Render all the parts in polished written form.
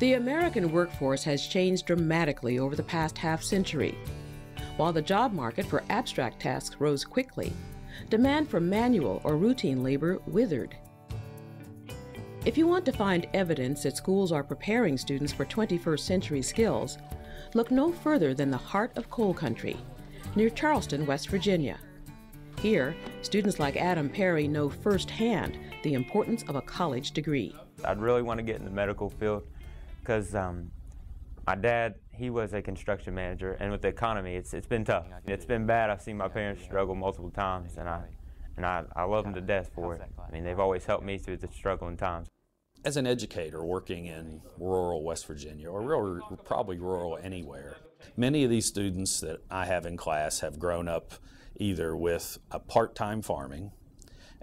The American workforce has changed dramatically over the past half-century. While the job market for abstract tasks rose quickly, demand for manual or routine labor withered. If you want to find evidence that schools are preparing students for 21st century skills, look no further than the heart of coal country, near Charleston, West Virginia. Here, students like Adam Perry know firsthand the importance of a college degree. I'd really want to get in the medical field because my dad, he was a construction manager, and with the economy, it's been tough. It's been bad. I've seen my parents struggle multiple times, and I love them to death for it. I mean, they've always helped me through the struggling times. As an educator working in rural West Virginia, or really, probably rural anywhere, many of these students that I have in class have grown up either with a part-time farming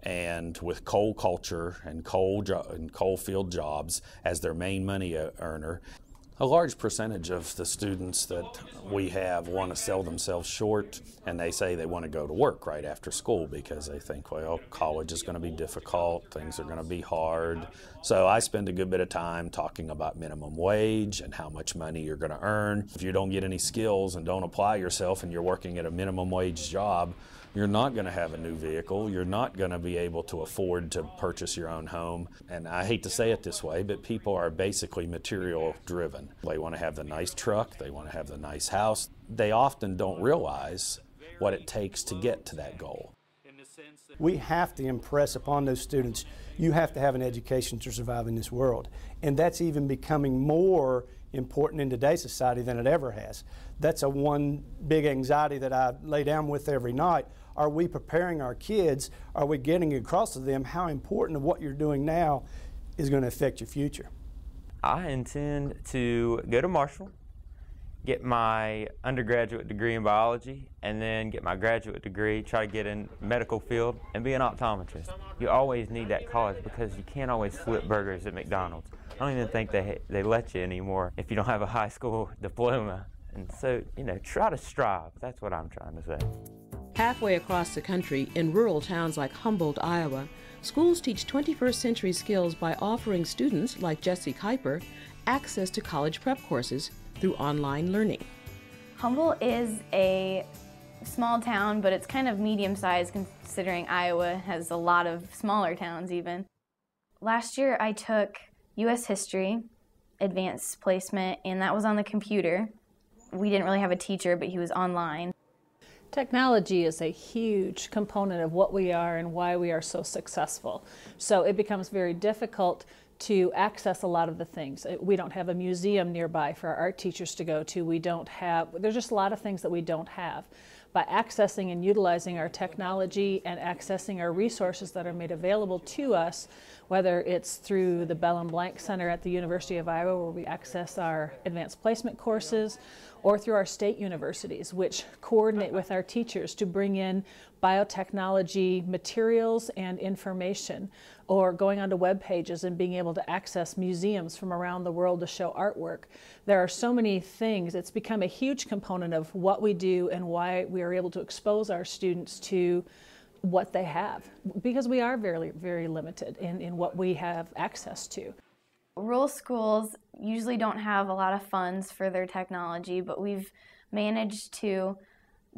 and with coal culture and coal field jobs as their main money earner. A large percentage of the students that we have want to sell themselves short, and they say they want to go to work right after school because they think, well, college is going to be difficult, things are going to be hard. So I spend a good bit of time talking about minimum wage and how much money you're going to earn. If you don't get any skills and don't apply yourself and you're working at a minimum wage job, you're not going to have a new vehicle. You're not going to be able to afford to purchase your own home. And I hate to say it this way, but people are basically material driven. They want to have the nice truck. They want to have the nice house. They often don't realize what it takes to get to that goal. We have to impress upon those students, you have to have an education to survive in this world. And that's even becoming more important in today's society than it ever has. That's a one big anxiety that I lay down with every night. Are we preparing our kids? Are we getting across to them how important what you're doing now is going to affect your future? I intend to go to Marshall, get my undergraduate degree in biology, and then get my graduate degree, try to get in medical field, and be an optometrist. You always need that college because you can't always flip burgers at McDonald's. I don't even think they let you anymore if you don't have a high school diploma. And so, you know, try to strive. That's what I'm trying to say. Halfway across the country, in rural towns like Humboldt, Iowa, schools teach 21st century skills by offering students, like Jesse Kuyper, access to college prep courses through online learning. Humboldt is a small town, but it's kind of medium-sized considering Iowa has a lot of smaller towns even. Last year I took U.S. History, Advanced Placement, and that was on the computer. We didn't really have a teacher, but he was online. Technology is a huge component of what we are and why we are so successful. So it becomes very difficult to access a lot of the things. We don't have a museum nearby for our art teachers to go to. We don't have, there's just a lot of things that we don't have. By accessing and utilizing our technology and accessing our resources that are made available to us, whether it's through the Bell and Blank Center at the University of Iowa where we access our advanced placement courses, or through our state universities which coordinate with our teachers to bring in biotechnology materials and information, or going onto web pages and being able to access museums from around the world to show artwork. There are so many things. It's become a huge component of what we do and why we are able to expose our students to what they have, because we are very, very limited in what we have access to. Rural schools usually don't have a lot of funds for their technology, but we've managed to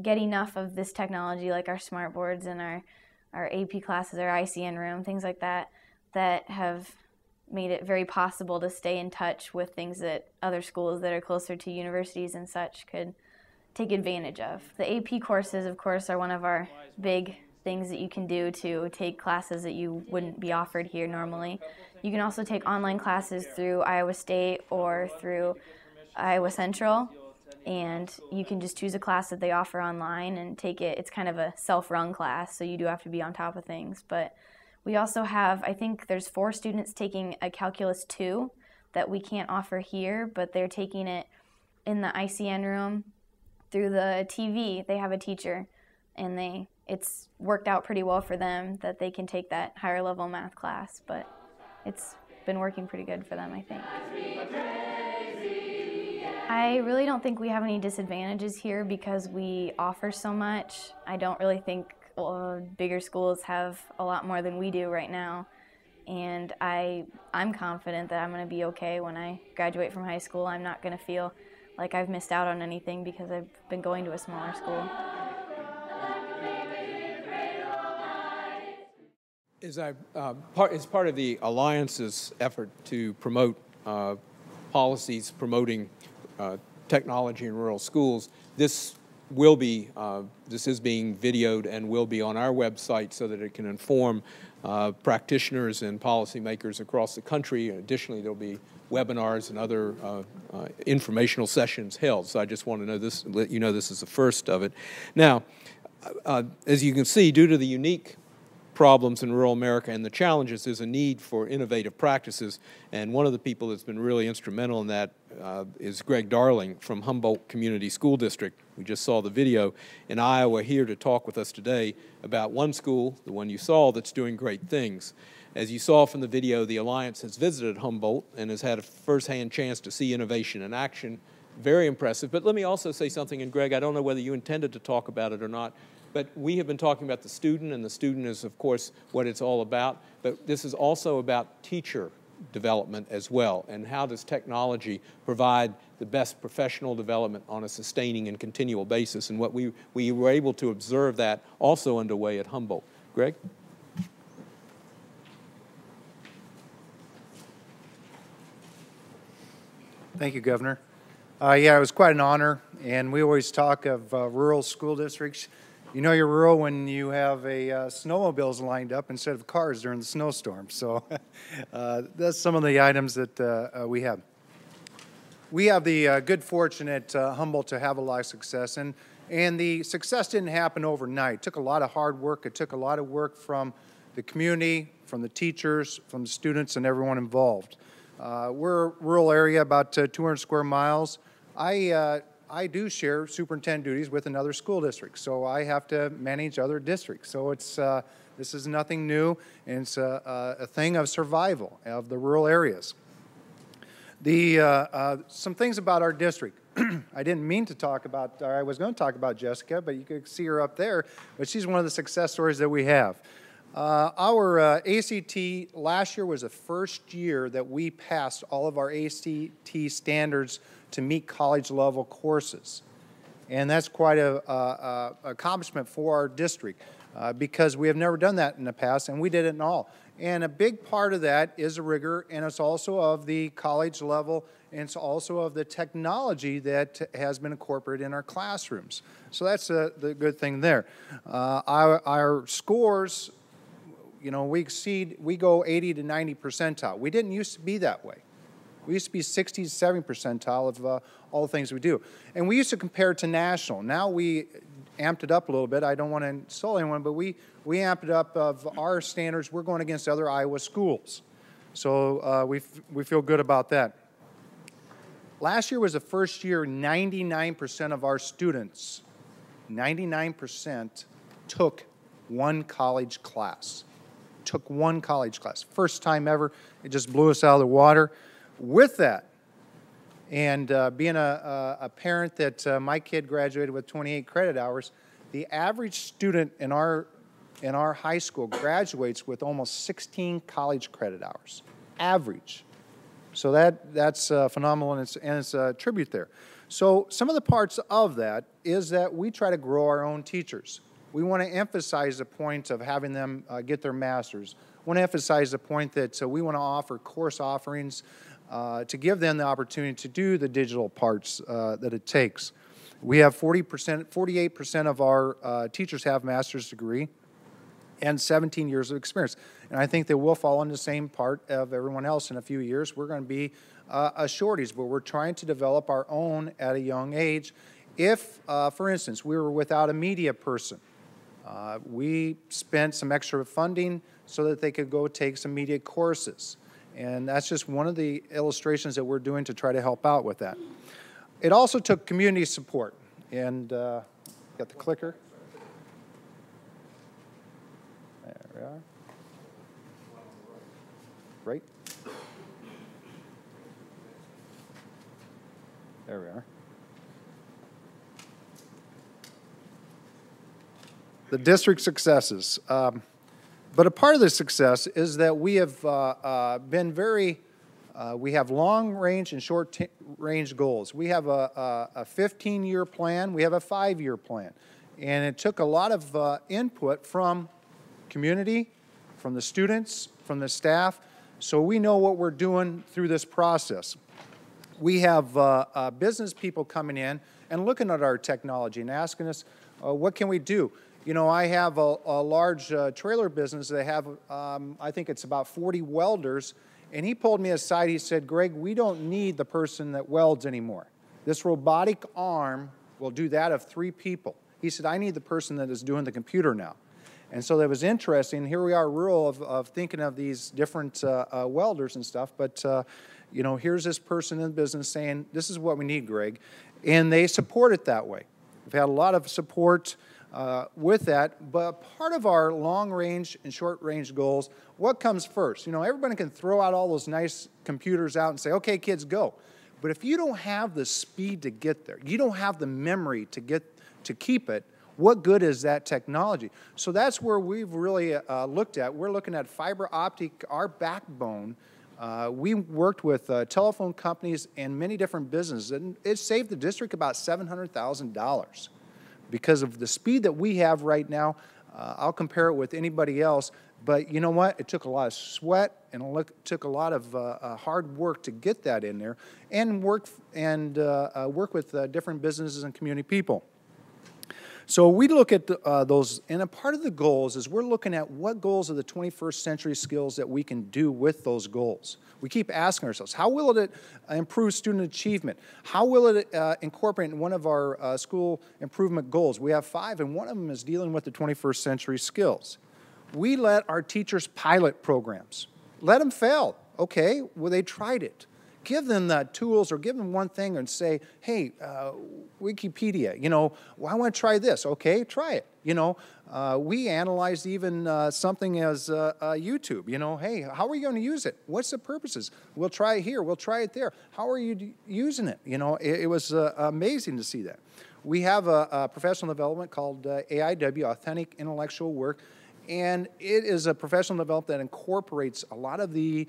get enough of this technology, like our smart boards and our AP classes, our ICN room, things like that, that have made it very possible to stay in touch with things that other schools that are closer to universities and such could take advantage of. The AP courses, of course, are one of our big things that you can do to take classes that you wouldn't be offered here normally. You can also take online classes through Iowa State or through Iowa Central, and you can just choose a class that they offer online and take it. It's kind of a self-run class, so you do have to be on top of things. But we also have, I think there's 4 students taking a Calculus 2 that we can't offer here, but they're taking it in the ICN room through the TV. They have a teacher, and it's worked out pretty well for them that they can take that higher level math class, but it's been working pretty good for them, I think. I really don't think we have any disadvantages here because we offer so much. I don't really think bigger schools have a lot more than we do right now, and I'm confident that I'm going to be okay when I graduate from high school. I'm not going to feel like I've missed out on anything because I've been going to a smaller school. As part of the Alliance's effort to promote policies promoting technology in rural schools, this is being videoed and will be on our website so that it can inform practitioners and policymakers across the country. And additionally, there'll be webinars and other informational sessions held. So I just want to know this, let you know this is the first of it. Now, as you can see, due to the unique problems in rural America and the challenges, there's a need for innovative practices. And one of the people that's been really instrumental in that is Greg Darling from Humboldt Community School District. We just saw the video in Iowa here to talk with us today about one school, the one you saw, that's doing great things. As you saw from the video, the Alliance has visited Humboldt and has had a firsthand chance to see innovation in action. Very impressive. But let me also say something, and Greg, I don't know whether you intended to talk about it or not, but we have been talking about the student, and the student is, of course, what it's all about. But this is also about teacher development as well, and how does technology provide the best professional development on a sustaining and continual basis. And what we were able to observe that also underway at Humboldt. Greg? Thank you, Governor. Yeah, it was quite an honor, and we always talk of rural school districts. You know you're rural when you have a snowmobiles lined up instead of cars during the snowstorm. So that's some of the items that we have. We have the good fortune at Humboldt to have a lot of success. And the success didn't happen overnight. It took a lot of hard work. It took a lot of work from the community, from the teachers, from the students, and everyone involved. We're a rural area, about 200 square miles. I do share superintendent duties with another school district, so I have to manage other districts. So it's this is nothing new, and it's a thing of survival of the rural areas. Some things about our district. I didn't mean to talk about, or I was going to talk about Jessica, but you could see her up there, but she's one of the success stories that we have. Our ACT last year was the first year that we passed all of our ACT standards to meet college-level courses. And that's quite an accomplishment for our district because we have never done that in the past, and we did it in all. And a big part of that is the rigor, and it's also of the college level, and it's also of the technology that has been incorporated in our classrooms. So that's the good thing there. Our scores, you know, we go 80 to 90 percentile. We didn't used to be that way. We used to be 60 to 70 percentile of all the things we do. And we used to compare to national. Now we amped it up a little bit. I don't want to insult anyone, but we amped it up of our standards. We're going against other Iowa schools. So we feel good about that. Last year was the first year 99% of our students, 99% took one college class. Took one college class. First time ever. It just blew us out of the water. With that, and being a parent that my kid graduated with 28 credit hours, the average student in our high school graduates with almost 16 college credit hours, average. So that's phenomenal, and it's a tribute there. So some of the parts of that is that we try to grow our own teachers. We want to emphasize the point of having them get their master's. We want to emphasize the point that we want to offer course offerings to give them the opportunity to do the digital parts that it takes. We have 48% of our teachers have master's degree and 17 years of experience. And I think that we'll fall in the same part of everyone else in a few years. We're going to be a shortage, but we're trying to develop our own at a young age. If, for instance, we were without a media person, we spent some extra funding so that they could go take some media courses. And that's just one of the illustrations that we're doing to try to help out with that. It also took community support. And got the clicker. There we are. Right? There we are. The district successes. But a part of the success is that we have been very, we have long-range and short-range goals. We have a 15-year plan. We have a 5-year plan. And it took a lot of input from community, from the students, from the staff, so we know what we're doing through this process. We have business people coming in and looking at our technology and asking us, what can we do? You know, I have a large trailer business that have, I think it's about 40 welders, and he pulled me aside, he said, Greg, we don't need the person that welds anymore. This robotic arm will do that of 3 people. He said, I need the person that is doing the computer now. And so that was interesting. Here we are rural of thinking of these different welders and stuff, but you know, here's this person in the business saying, this is what we need, Greg. And they support it that way. We've had a lot of support with that, but part of our long-range and short-range goals, what comes first? You know, everybody can throw out all those nice computers out and say, okay, kids, go. But if you don't have the speed to get there, you don't have the memory to get to keep it, what good is that technology? So that's where we've really looked at. We're looking at fiber optic, our backbone. We worked with telephone companies and many different businesses, and it saved the district about $700,000 because of the speed that we have right now. I'll compare it with anybody else, but you know what? It took a lot of sweat and it took a lot of hard work to get that in there, and work with different businesses and community people. So we look at those, and a part of the goals is we're looking at what goals are the 21st century skills that we can do with those goals. We keep asking ourselves, how will it improve student achievement? How will it incorporate in one of our school improvement goals? We have 5, and one of them is dealing with the 21st century skills. We let our teachers pilot programs. Let them fail. Okay, well, they tried it. Give them the tools, or give them one thing and say, hey, Wikipedia, you know, well, I want to try this. Okay, try it. You know, we analyzed even something as YouTube. You know, hey, how are you going to use it? What's the purposes? We'll try it here. We'll try it there. How are you using it? You know, it was amazing to see that. We have a professional development called AIW, Authentic Intellectual Work, and it is a professional development that incorporates a lot of the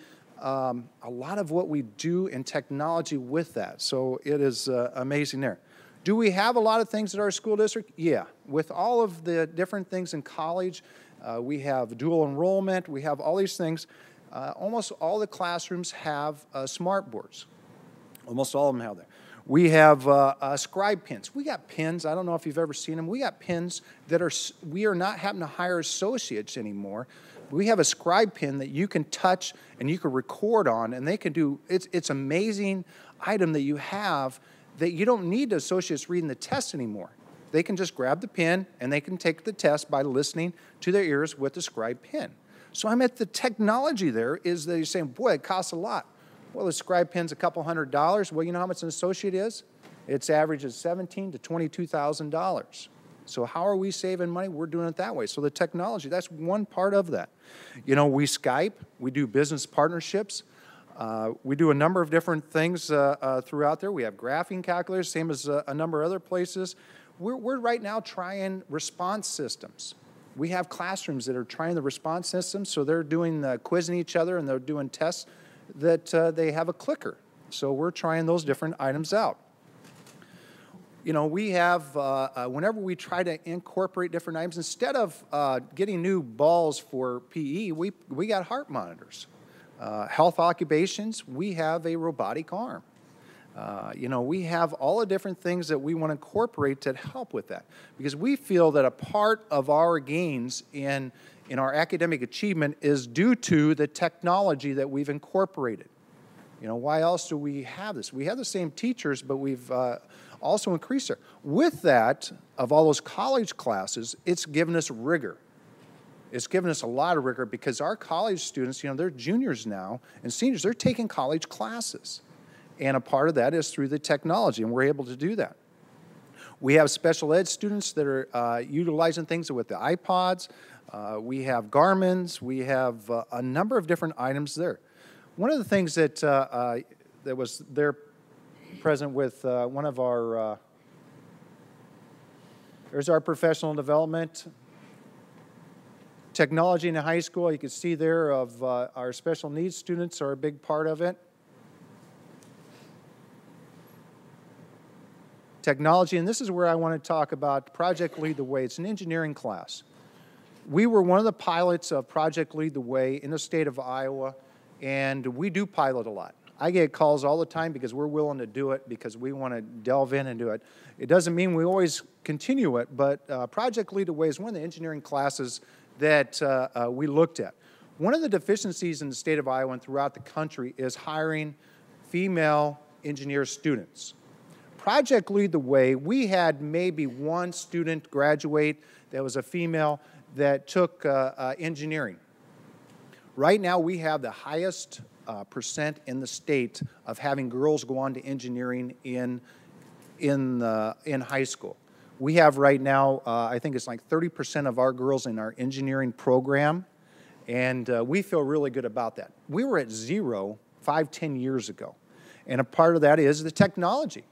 what we do in technology with that. So it is amazing there. Do we have a lot of things at our school district? Yeah. With all of the different things in college, we have dual enrollment, we have all these things. Almost all the classrooms have smart boards. Almost all of them have that. We have scribe pins. We got pins. I don't know if you've ever seen them. We got pins that are, we are not having to hire associates anymore. We have a scribe pin that you can touch and you can record on, and they can do, it's amazing item that you have that you don't need associates reading the test anymore. They can just grab the pin and they can take the test by listening to their ears with the scribe pin. So I'm at the technology there is that you're saying, boy, it costs a lot. Well, the scribe pin's a couple $100s. Well, you know how much an associate is? Its average is $17,000 to $22,000. So how are we saving money? We're doing it that way. So the technology, that's one part of that. You know, we Skype, we do business partnerships. We do a number of different things throughout there. We have graphing calculators, same as a number of other places. We're right now trying response systems. We have classrooms that are trying the response systems, so they're doing quizzing each other and they're doing tests that they have a clicker. So we're trying those different items out. You know, we have, whenever we try to incorporate different items, instead of getting new balls for PE, we got heart monitors. Health occupations, we have a robotic arm. You know, we have all the different things that we want to incorporate to help with that. Because we feel that a part of our gains in our academic achievement is due to the technology that we've incorporated. You know, why else do we have this? We have the same teachers, but we've also increased there. With that, of all those college classes, it's given us rigor. It's given us a lot of rigor because our college students, you know, they're juniors now and seniors, they're taking college classes. And a part of that is through the technology, and we're able to do that. We have special ed students that are utilizing things with the iPods. We have Garmin's. We have a number of different items there. One of the things that that was there present with one of our, there's our professional development Technology in the high school, you can see there of our special needs students are a big part of it. Technology, and this is where I want to talk about Project Lead the Way. It's an engineering class. We were one of the pilots of Project Lead the Way in the state of Iowa, and we do pilot a lot. I get calls all the time because we're willing to do it because we want to delve in and do it. It doesn't mean we always continue it, but Project Lead the Way is one of the engineering classes that we looked at. One of the deficiencies in the state of Iowa and throughout the country is hiring female engineer students. Project Lead the Way, we had maybe one student graduate that was a female that took engineering. Right now we have the highest percent in the state of having girls go on to engineering in high school. We have right now, I think it's like 30% of our girls in our engineering program, and we feel really good about that. We were at 0 5, 10 years ago, and a part of that is the technology.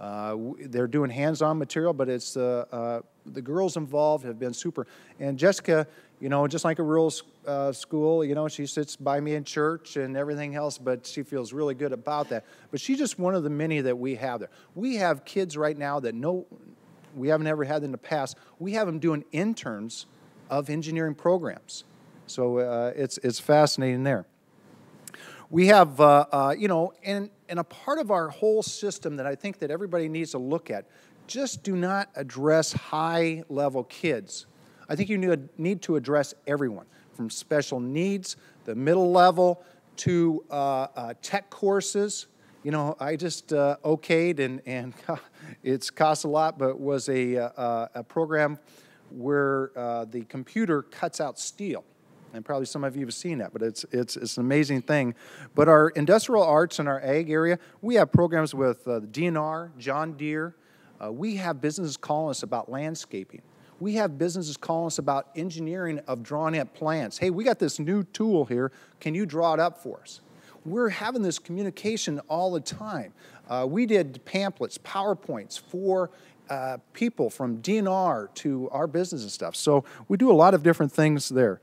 They're doing hands-on material, but it's the girls involved have been super. And Jessica, you know, just like a rural school, you know, she sits by me in church and everything else, but she feels really good about that. But she's just one of the many that we have there. We have kids right now that we haven't ever had in the past. We have them doing interns of engineering programs. So it's fascinating there. We have, you know, and a part of our whole system that I think that everybody needs to look at, just do not address high-level kids. I think you need to address everyone, from special needs, the middle level, to tech courses. You know, I just okayed, and it's cost a lot, but was a program where the computer cuts out steel. And probably some of you have seen that, but it's an amazing thing. But our industrial arts and our ag area, we have programs with the DNR, John Deere. We have businesses calling us about landscaping. We have businesses calling us about engineering of drawing up plans. Hey, we got this new tool here. Can you draw it up for us? We're having this communication all the time. We did pamphlets, PowerPoints for people from DNR to our business and stuff. So we do a lot of different things there.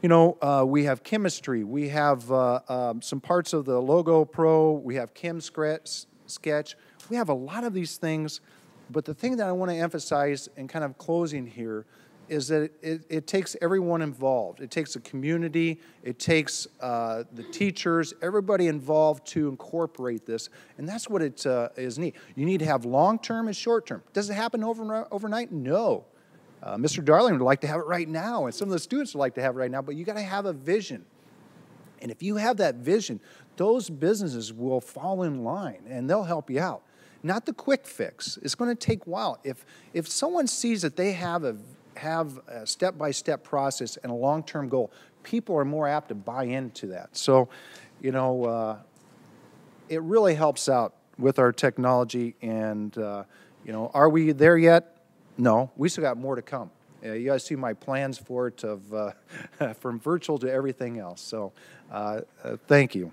You know, we have chemistry, we have some parts of the Logo Pro, we have ChemSketch, we have a lot of these things, but the thing that I want to emphasize in kind of closing here is that it takes everyone involved. It takes the community, it takes the teachers, everybody involved to incorporate this, and that's what it is neat. You need to have long-term and short-term. Does it happen overnight? No. Mr. Darling would like to have it right now, and some of the students would like to have it right now, but you got to have a vision. And if you have that vision, those businesses will fall in line, and they'll help you out. Not the quick fix. It's going to take a while. If someone sees that they have a step-by-step process and a long-term goal, people are more apt to buy into that. So, you know, it really helps out with our technology. And, you know, are we there yet? No, we still got more to come. You guys see my plans for it, from virtual to everything else. So thank you.